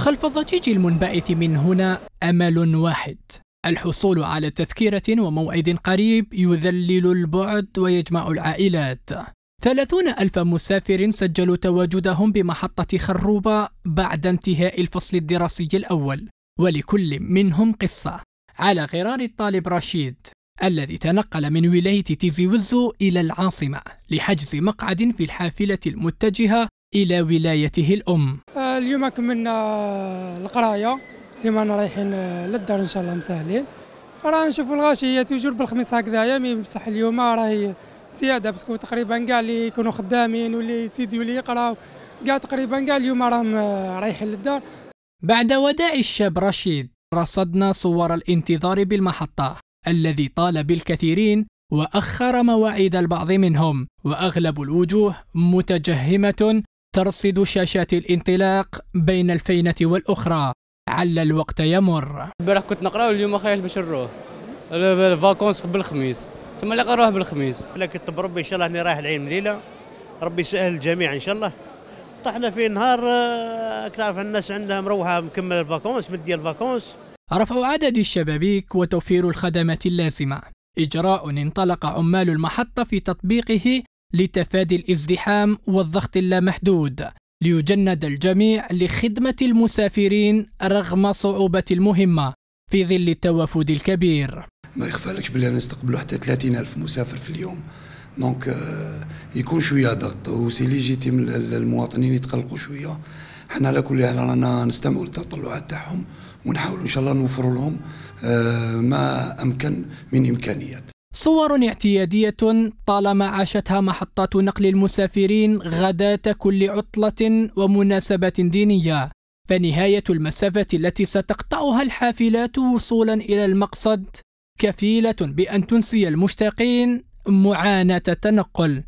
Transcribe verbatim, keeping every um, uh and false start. خلف الضجيج المنبعث من هنا أمل واحد: الحصول على تذكرة وموعد قريب يذلل البعد ويجمع العائلات. ثلاثون ألف مسافر سجلوا تواجدهم بمحطة خروبة بعد انتهاء الفصل الدراسي الأول، ولكل منهم قصة، على غرار الطالب رشيد الذي تنقل من ولاية تيزي وزو إلى العاصمة لحجز مقعد في الحافلة المتجهة إلى ولايته الأم. اليوم كملنا القراية، اليوم أنا رايحين للدار إن شاء الله مسهلين، راه نشوفوا الغاشية توجور بالخميس هكذايا، مي بصح اليوم راهي زيادة باسكو تقريبا كاع اللي يكونوا خدامين واللي يستديو اللي يقراو كاع تقريبا كاع اليوم راهم رايحين للدار. بعد وداع الشاب رشيد رصدنا صور الانتظار بالمحطة الذي طال بالكثيرين وأخر مواعيد البعض منهم، وأغلب الوجوه متجهمة ترصد شاشات الانطلاق بين الفينة والأخرى عل الوقت يمر. البارح كنت نقرا واليوم خايش باش نروح الفاكونس بالخميس، ثم اللي نروح بالخميس. لكن طب ربي إن شاء الله أني رايح العين مليلة، ربي يسهل الجميع إن شاء الله. طحنا في نهار تعرف الناس عندها مروحة مكمل الفاكونس، مدية الفاكونس. رفع عدد الشبابيك وتوفير الخدمات اللازمة إجراء انطلق عمال المحطة في تطبيقه لتفادي الازدحام والضغط اللامحدود، ليجند الجميع لخدمة المسافرين رغم صعوبة المهمة في ظل التوافد الكبير. ما يخفالكش بلي نستقبلوا حتى ثلاثين ألف مسافر في اليوم، دونك يكون شوية ضغط وسي ليجيتيم المواطنين يتقلقوا شوية. حنا على كل حال رانا نستمعوا للتطلعات تاعهم ونحاول إن شاء الله نوفر لهم ما أمكن من إمكانيات. صور اعتيادية طالما عاشتها محطات نقل المسافرين غداة كل عطلة ومناسبة دينية، فنهاية المسافة التي ستقطعها الحافلات وصولا إلى المقصد كفيلة بأن تنسي المشتاقين معاناة التنقل،